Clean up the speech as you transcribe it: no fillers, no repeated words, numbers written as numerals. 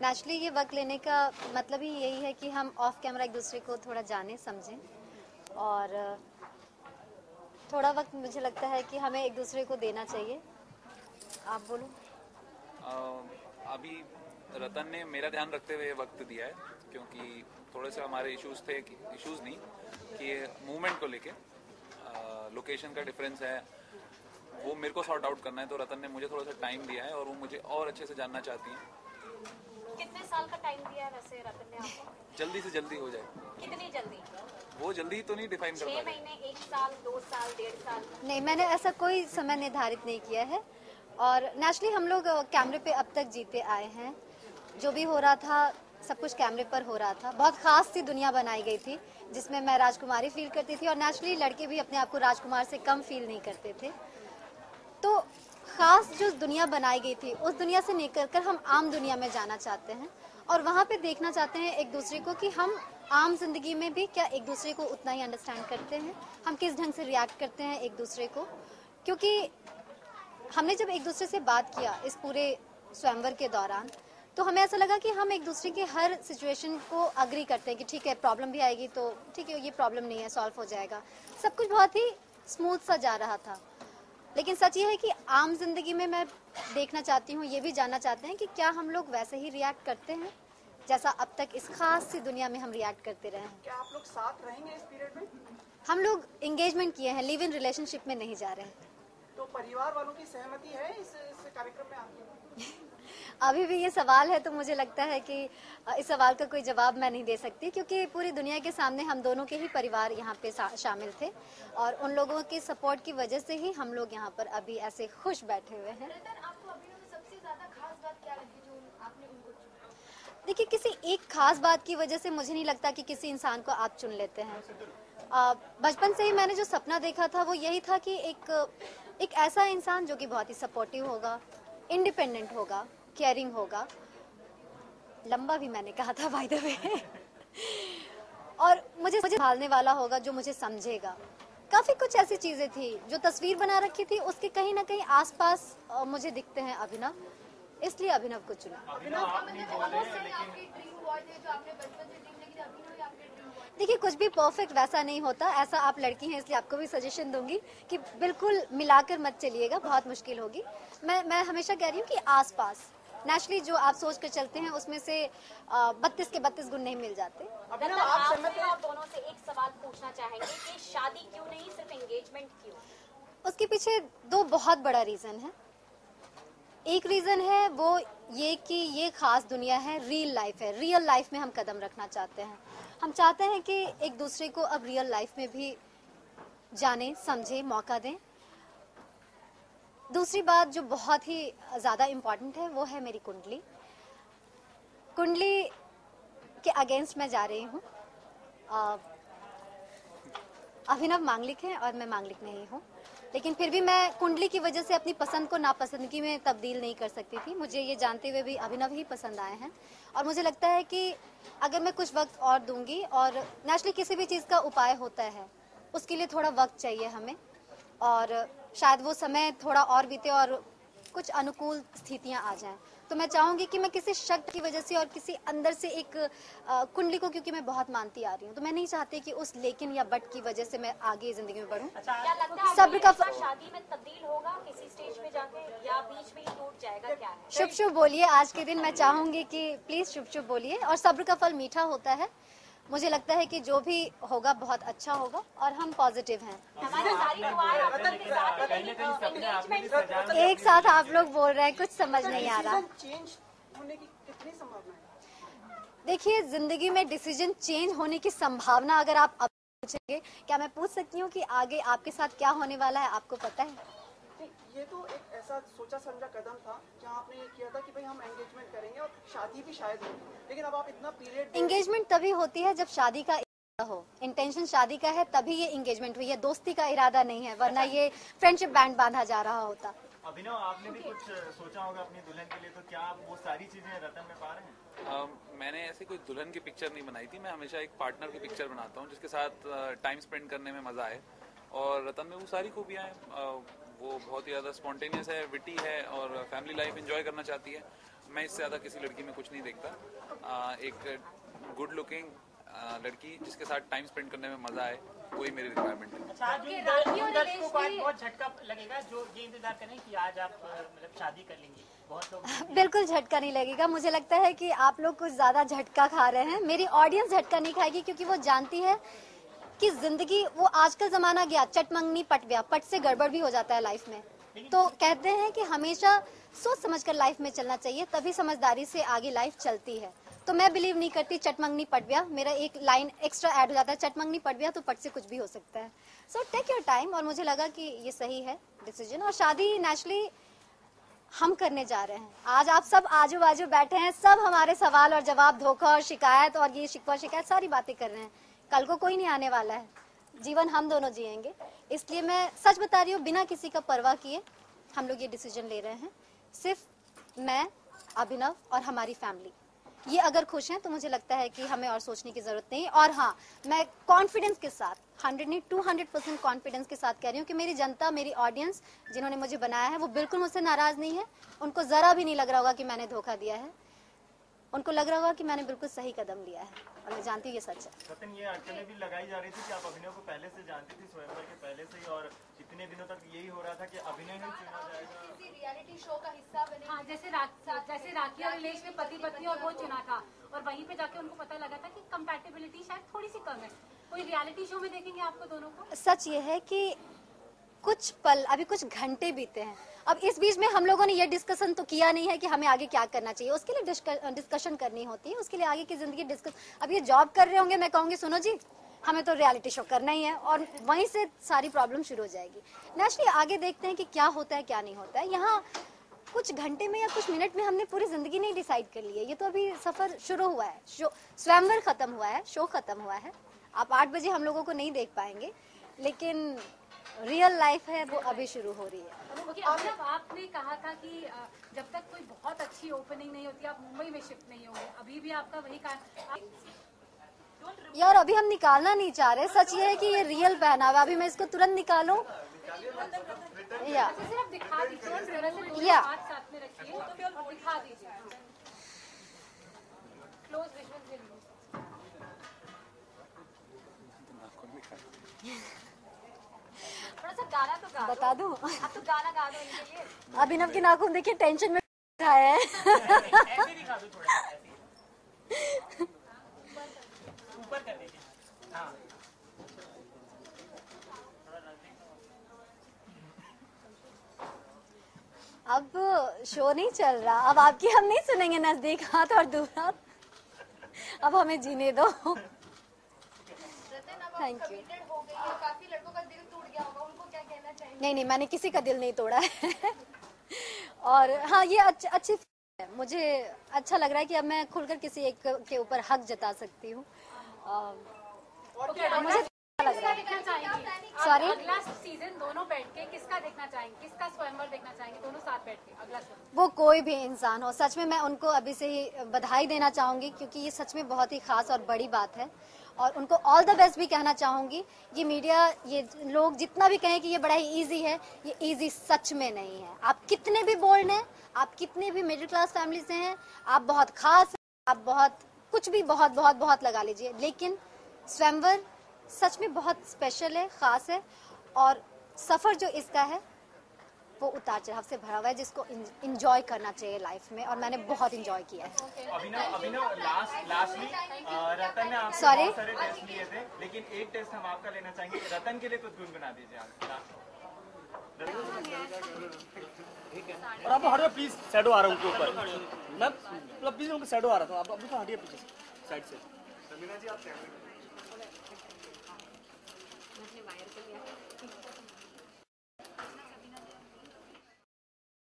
Naturally ये वक्त लेने का मतलब ही यही है कि हम ऑफ कैमरा एक दूसरे को थोड़ा जाने समझें और थोड़ा वक्त मुझे लगता है कि हमें एक दूसरे को देना चाहिए। आप बोलो। अभी रतन ने मेरा ध्यान रखते हुए वक्त दिया है क्योंकि थोड़े से हमारे इश्यूज थे, इश्यूज नहीं कि मूवमेंट को लेके लोकेशन का डिफरेंस है, वो मेरे को सॉर्ट आउट करना है, तो रतन ने मुझे थोड़ा सा टाइम दिया है और वो मुझे और अच्छे से जानना चाहती है। कितने साल का टाइम दिया है वैसे रतन ने आपको? जल्दी से जल्दी हो जाए। कितनी जल्दी? वो जल्दी तो नहीं डिफाइन कर पाए। 6 महीने, 1 साल, 2 साल, 1.5 साल? नहीं, मैंने ऐसा कोई समय निर्धारित नहीं किया है और नेचुरली हम लोग कैमरे पे अब तक जीते आए हैं। जो भी हो रहा था सब कुछ कैमरे पर हो रहा था। बहुत खास सी दुनिया बनाई गई थी जिसमें मैं राजकुमारी फील करती थी और नेचुरली लड़के भी अपने आप को राजकुमार से कम फील नहीं करते थे। तो खास जो दुनिया बनाई गई थी उस दुनिया से निकलकर हम आम दुनिया में जाना चाहते हैं और वहाँ पे देखना चाहते हैं एक दूसरे को कि हम आम जिंदगी में भी क्या एक दूसरे को उतना ही अंडरस्टैंड करते हैं, हम किस ढंग से रिएक्ट करते हैं एक दूसरे को। क्योंकि हमने जब एक दूसरे से बात किया इस पूरे स्वयंवर के दौरान तो हमें ऐसा लगा कि हम एक दूसरे के हर सिचुएशन को अग्री करते हैं कि ठीक है प्रॉब्लम भी आएगी तो ठीक है ये प्रॉब्लम नहीं है, सॉल्व हो जाएगा। सब कुछ बहुत ही स्मूथ सा जा रहा था। लेकिन सच ये है कि आम जिंदगी में मैं देखना चाहती हूँ, ये भी जानना चाहते हैं कि क्या हम लोग वैसे ही रिएक्ट करते हैं जैसा अब तक इस खास सी दुनिया में हम रिएक्ट करते रहे हैं। क्या आप लोग साथ रहेंगे इस पीरियड में? हम लोग एंगेजमेंट किए हैं, लिव इन रिलेशनशिप में नहीं जा रहे हैं। तो परिवार वालों की सहमति है इस कार्यक्रम में आपकी? अभी भी ये सवाल है तो मुझे लगता है कि इस सवाल का कोई जवाब मैं नहीं दे सकती क्योंकि पूरी दुनिया के सामने हम दोनों के ही परिवार यहाँ पे शामिल थे और उन लोगों के सपोर्ट की वजह से ही हम लोग यहाँ पर अभी ऐसे खुश बैठे हुए हैं। देखिए, किसी एक खास बात की वजह से मुझे नहीं लगता कि किसी इंसान को आप चुन लेते हैं। बचपन से ही मैंने जो सपना देखा था वो यही था कि एक ऐसा इंसान जो कि बहुत ही सपोर्टिव होगा, इंडिपेंडेंट होगा, केयरिंग होगा। लंबा भी मैंने कहा था बाय द वे। और मुझे संभालने वाला होगा, जो मुझे समझेगा। काफ़ी कुछ ऐसी चीज़ें थी जो तस्वीर बना रखी थी, उसके कहीं ना कहीं आसपास मुझे दिखते हैं अभिनव, इसलिए अभिनव को चुना। देखिए, कुछ भी परफेक्ट वैसा नहीं होता। ऐसा आप लड़की हैं इसलिए आपको भी सजेशन दूंगी कि बिल्कुल मिलाकर मत चलिएगा, बहुत मुश्किल होगी। मैं हमेशा कह रही हूँ कि आसपास नेचुरली जो आप सोच कर चलते हैं उसमें से 32 के 32 गुण नहीं मिल जाते। आप दोनों से एक सवाल पूछना चाहेंगे कि शादी क्यों नहीं, सिर्फ एंगेजमेंट क्यों? उसके पीछे 2 बहुत बड़ा रीजन है। एक रीज़न है वो ये कि ये खास दुनिया है, रियल लाइफ है। रियल लाइफ में हम कदम रखना चाहते हैं। हम चाहते हैं कि एक दूसरे को अब रियल लाइफ में भी जाने, समझे, मौका दें। दूसरी बात जो बहुत ही ज़्यादा इम्पॉर्टेंट है वो है मेरी कुंडली। कुंडली के अगेंस्ट मैं जा रही हूँ। अभिनव मांगलिक है और मैं मांगलिक नहीं हूँ, लेकिन फिर भी मैं कुंडली की वजह से अपनी पसंद को नापसंदगी में तब्दील नहीं कर सकती थी। मुझे ये जानते हुए भी अभिनव ही पसंद आए हैं और मुझे लगता है कि अगर मैं कुछ वक्त और दूंगी और नेचुरली किसी भी चीज़ का उपाय होता है, उसके लिए थोड़ा वक्त चाहिए हमें और शायद वो समय थोड़ा और बीते और कुछ अनुकूल स्थितियाँ आ जाएँ। तो मैं चाहूँगी कि मैं किसी शक की वजह से और किसी अंदर से एक कुंडली को, क्योंकि मैं बहुत मानती आ रही हूँ, तो मैं नहीं चाहती कि उस लेकिन या बट की वजह से मैं आगे जिंदगी में बढ़ूँ। क्या लगता है सब्र का शादी में तब्दील होगा किसी स्टेज में जाके या बीच में ही टूट जाएगा? क्या है? शुभ शुभ बोलिए। आज के दिन मैं चाहूँगी कि प्लीज शुभ शुभ बोलिए और सब्र का फल मीठा होता है। मुझे लगता है कि जो भी होगा बहुत अच्छा होगा और हम पॉजिटिव हैं। हमारी सारी दुआएं एक साथ आप लोग बोल रहे हैं, कुछ समझ नहीं आ रहा। चेंज होने की कितनी संभावना है? देखिए, जिंदगी में डिसीजन चेंज होने की संभावना अगर आप अब पूछेंगे, क्या मैं पूछ सकती हूँ कि आगे आपके साथ क्या होने वाला है आपको पता है? ये तो एक ऐसा सोचा समझा कदम था जहाँ आपने ये किया था कि भाई हम एंगेजमेंट करेंगे और शादी भी शायद होगी, लेकिन अब आप इतना पीरियड। एंगेजमेंट तभी होती है जब शादी का इरादा हो, इंटेंशन शादी का है तभी ये एंगेजमेंट हुई है, दोस्ती का इरादा नहीं है, वरना ये फ्रेंडशिप बैंड बांधा जा रहा होता। अभिनव, आपने भी कुछ सोचा होगा अपनी दुल्हन के लिए, तो क्या आप वो सारी चीजें रतन में पा रहे हैं? मैंने ऐसे कोई दुल्हन की पिक्चर नहीं बनाई थी। मैं हमेशा एक पार्टनर की पिक्चर बनाता हूँ जिसके साथ टाइम स्पेंड करने में मजा आए और रतन में वो सारी खूबियाँ हैं। वो बहुत ही ज़्यादा स्पॉन्टेनियस है, विटी है और फैमिली लाइफ एंजॉय करना चाहती है मैं इससे ज़्यादा किसी लड़की में कुछ नहीं देखता। एक गुड लुकिंग लड़की जिसके साथ टाइम स्पेंड करने में मजा आए, वही मेरी रिक्वायरमेंट है। बहुत झटका लगेगा जो ये इंतजार करें कि आज आप मतलब शादी कर लेंगे, बहुत लोग। बिल्कुल झटका नहीं लगेगा, मुझे लगता है कि आप लोग कुछ ज्यादा झटका खा रहे हैं। मेरी ऑडियंस झटका नहीं खाएगी क्योंकि वो जानती है कि जिंदगी, वो आज का जमाना गया चटमंगनी पट गया, पट से गड़बड़ भी हो जाता है लाइफ में। तो कहते हैं कि हमेशा सोच समझकर लाइफ में चलना चाहिए, तभी समझदारी से आगे लाइफ चलती है। तो मैं बिलीव नहीं करती चटमंगनी पट गया, मेरा एक लाइन एक्स्ट्रा ऐड हो जाता है चटमंगनी पट गया, तो पट से कुछ भी हो सकता है। सो टेक योर टाइम, और मुझे लगा कि ये सही है डिसीजन। और शादी नेचुरली हम करने जा रहे हैं। आज आप सब आजू बाजू बैठे हैं, सब हमारे सवाल और जवाब, धोखा और शिकायत और ये शिकवा शिकायत सारी बातें कर रहे हैं। कल को कोई नहीं आने वाला है, जीवन हम दोनों जिएंगे। इसलिए मैं सच बता रही हूँ, बिना किसी का परवाह किए हम लोग ये डिसीजन ले रहे हैं। सिर्फ मैं, अभिनव और हमारी फैमिली, ये अगर खुश हैं तो मुझे लगता है कि हमें और सोचने की जरूरत नहीं। और हाँ, मैं कॉन्फिडेंस के साथ 100 नहीं 200% कॉन्फिडेंस के साथ कह रही हूँ कि मेरी जनता, मेरी ऑडियंस जिन्होंने मुझे बनाया है, वो बिल्कुल मुझसे नाराज नहीं है। उनको जरा भी नहीं लग रहा होगा कि मैंने धोखा दिया है, उनको लग रहा होगा कि मैंने बिल्कुल सही कदम लिया है, और मैं जानती हूँ ये सच है। रतन, ये अटकलें भी लगाई जा रही थी कि आप अभिनव को पहले से जानती थी, स्वयंवर के पहले से ही, और इतने दिनों तक यही हो रहा था कि अभिनव ही चुना जाएगा, किसी रियलिटी शो का हिस्सा बने। हाँ, जैसे राखी और रिलेश में पति पत्नी और वो चुना था, और वहीं पे जाके उनको पता लगा था कि कंपैटिबिलिटी शायद थोड़ी सी कम है। कोई रियलिटी शो में देखेंगे आपको दोनों को? सच ये है कि कुछ पल, अभी कुछ घंटे बीते हैं, अब इस बीच में हम लोगों ने ये डिस्कशन तो किया नहीं है कि हमें आगे क्या करना चाहिए। उसके लिए डिस्कशन करनी होती है, उसके लिए आगे की जिंदगी डिस्कस। अब ये जॉब कर रहे होंगे, मैं कहूँगी सुनो जी हमें तो रियलिटी शो करना ही है, और वहीं से सारी प्रॉब्लम शुरू हो जाएगी। नेक्स्ट आगे देखते हैं कि क्या होता है क्या नहीं होता है। यहाँ कुछ घंटे में या कुछ मिनट में हमने पूरी जिंदगी नहीं डिसाइड कर ली है, ये तो अभी सफर शुरू हुआ है। शो, स्वयंवर खत्म हुआ है, शो खत्म हुआ है, आप 8 बजे हम लोगों को नहीं देख पाएंगे, लेकिन रियल लाइफ है वो अभी शुरू हो रही है। ओके, अभिनव आपने कहा था कि जब तक कोई बहुत अच्छी ओपनिंग नहीं होती आप मुंबई में शिफ्ट नहीं होंगे, अभी भी आपका वही काम? यार अभी हम निकालना नहीं चाह रहे, सच ये है कि ये रियल पहनावा, अभी मैं इसको तुरंत निकालूं या सिर्फ दिखा दीजिए, या साथ में रखिए और दिखा दीजिए। क्लोज विजुअल गाना तो गा बता दूं, अब तो गाना गा दो इनके लिए। अभिनव की नाखून देखिए टेंशन में है। ऐसे भी गा दो थोड़ा, ऐसे ऊपर कर दीजिए। हां अब शो नहीं चल रहा, अब आपकी हम नहीं सुनेंगे नजदीक हाथ और दूर हाथ, अब हमें जीने दो। Thank you. काफी लड़कों का दिल टूट गया होगा, उनको क्या कहना चाहिए? नहीं नहीं, मैंने किसी का दिल नहीं तोड़ा है। और हाँ, ये अच्छी है, मुझे अच्छा लग रहा है कि अब मैं खुलकर किसी एक के ऊपर हक जता सकती हूँ। मुझे लग रहा है, सॉरी, अगला सीजन दोनों बैठ के किसका देखना चाहेंगे, किसका स्वयंवर देखना चाहेंगे दोनों साथ बैठ के अगला? वो कोई भी इंसान हो, सच में मैं उनको अभी से ही बधाई देना चाहूंगी क्योंकि ये सच में बहुत ही खास और बड़ी बात है, और उनको ऑल द बेस्ट भी कहना चाहूंगी। ये मीडिया, ये लोग जितना भी कहें कि ये बड़ा ही ईजी है, ये ईजी सच में नहीं है। आप कितने भी बोल्ड हैं, आप कितने भी मिडिल क्लास फैमिली से हैं, आप बहुत खास हैं, आप बहुत कुछ भी बहुत बहुत बहुत लगा लीजिए, लेकिन स्वयंवर सच में बहुत स्पेशल है, खास है, और सफ़र जो इसका है वो उतार चढ़ाव से भरा हुआ है, जिसको इंजॉय करना चाहिए लाइफ में, और मैंने बहुत इंजॉय किया है। अभिनव, लास्टली रतन ने आपसे बहुत सारे टेस्ट लिए थे, लेकिन एक टेस्ट हम आपका लेना चाहेंगे। रतन के लिए कुछ गुनगुना दीजिए आप। और आप हटिए प्लीज, शैडो आ रहा है उनके ऊपर, मैं प्लीज उनका शैडो आ रहा था, आप हटिए पीछे साइड से।